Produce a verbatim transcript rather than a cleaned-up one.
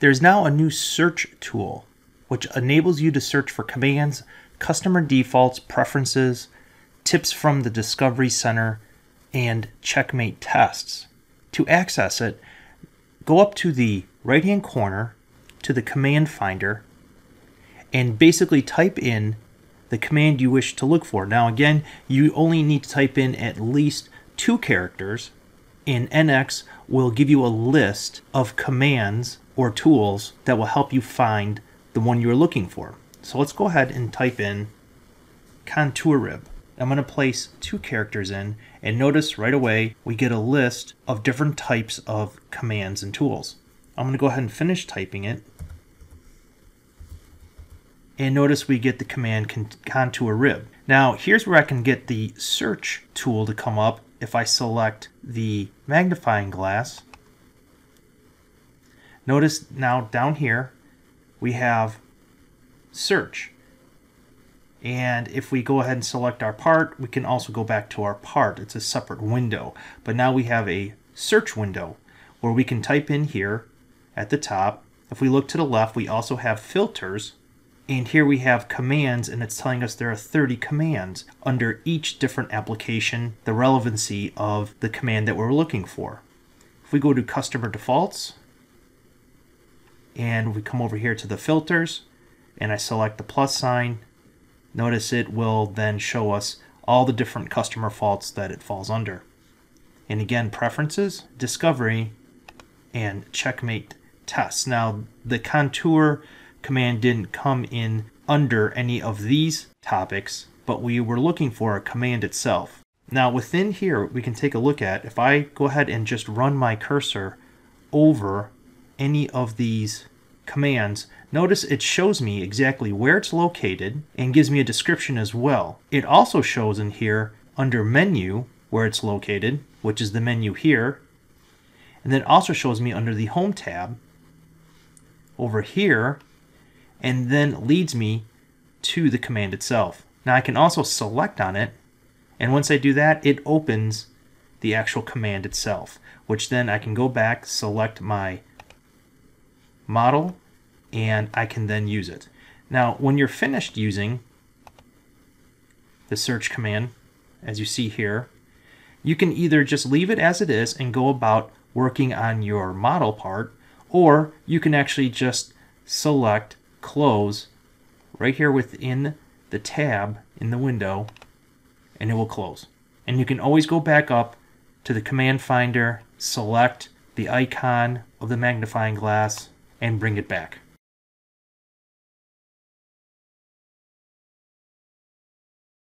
There's now a new search tool, which enables you to search for commands, customer defaults, preferences, tips from the Discovery Center, and Checkmate tests. To access it, go up to the right-hand corner to the Command Finder and basically type in the command you wish to look for. Now again, you only need to type in at least two characters, and N X will give you a list of commands or tools that will help you find the one you're looking for. So let's go ahead and type in contour rib. I'm going to place two characters in, and notice right away we get a list of different types of commands and tools. I'm going to go ahead and finish typing it, and notice we get the command contour rib. Now here's where I can get the search tool to come up if I select the magnifying glass. Notice now down here we have search. And if we go ahead and select our part, we can also go back to our part. It's a separate window. But now we have a search window where we can type in here at the top. If we look to the left, we also have filters. And here we have commands, and it's telling us there are thirty commands under each different application, the relevancy of the command that we're looking for. If we go to customer defaults, and we come over here to the filters, and I select the plus sign, notice it will then show us all the different customer faults that it falls under. And again, preferences, discovery, and checkmate tests. Now, the contour command didn't come in under any of these topics, but we were looking for a command itself. Now within here we can take a look at, if I go ahead and just run my cursor over any of these commands, notice it shows me exactly where it's located and gives me a description as well. It also shows in here under menu where it's located, which is the menu here, and then also shows me under the home tab over here, and then leads me to the command itself. Now I can also select on it, and once I do that, it opens the actual command itself, which then I can go back, select my model, and I can then use it. Now, when you're finished using the search command, as you see here, you can either just leave it as it is and go about working on your model part, or you can actually just select close right here within the tab in the window, and it will close. And you can always go back up to the command finder, select the icon of the magnifying glass, and bring it back.